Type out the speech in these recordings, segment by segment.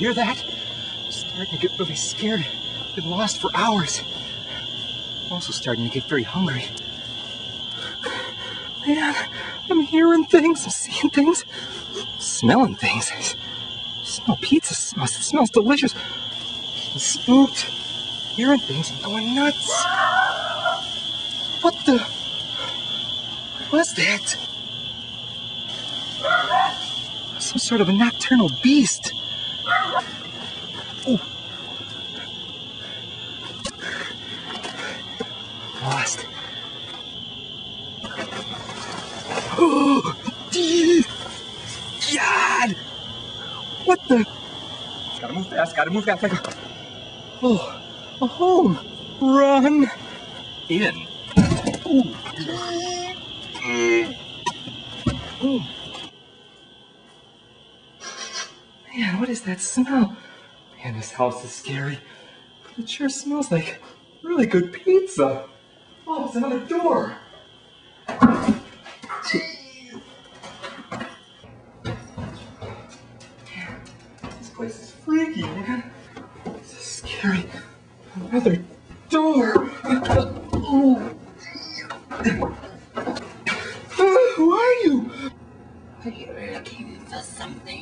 hear that? I'm starting to get really scared. I've been lost for hours. I'm also starting to get very hungry. Man, I'm hearing things, I'm seeing things, smelling things. I smell pizza sauce, it smells delicious. I'm spooked, hearing things, I'm going nuts. What the? What was that? Some sort of a nocturnal beast. Oh. Lost. Oh, God! What the? Gotta move fast, gotta move fast. Oh, a home. Run in. Oh. Oh. Man, what is that smell? Man, this house is scary. But it sure smells like really good pizza. Oh, it's another door. Jeez. Man, this place is freaky, man. This is scary. Another door. Oh. Who are you? Are you looking for something?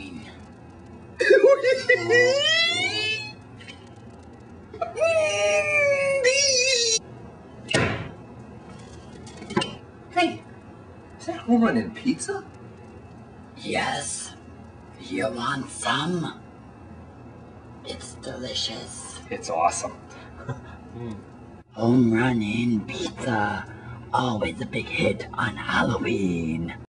Hey, is that home run in pizza? Yes. You want some? It's delicious. It's awesome. Home run in pizza. Always a big hit on Halloween.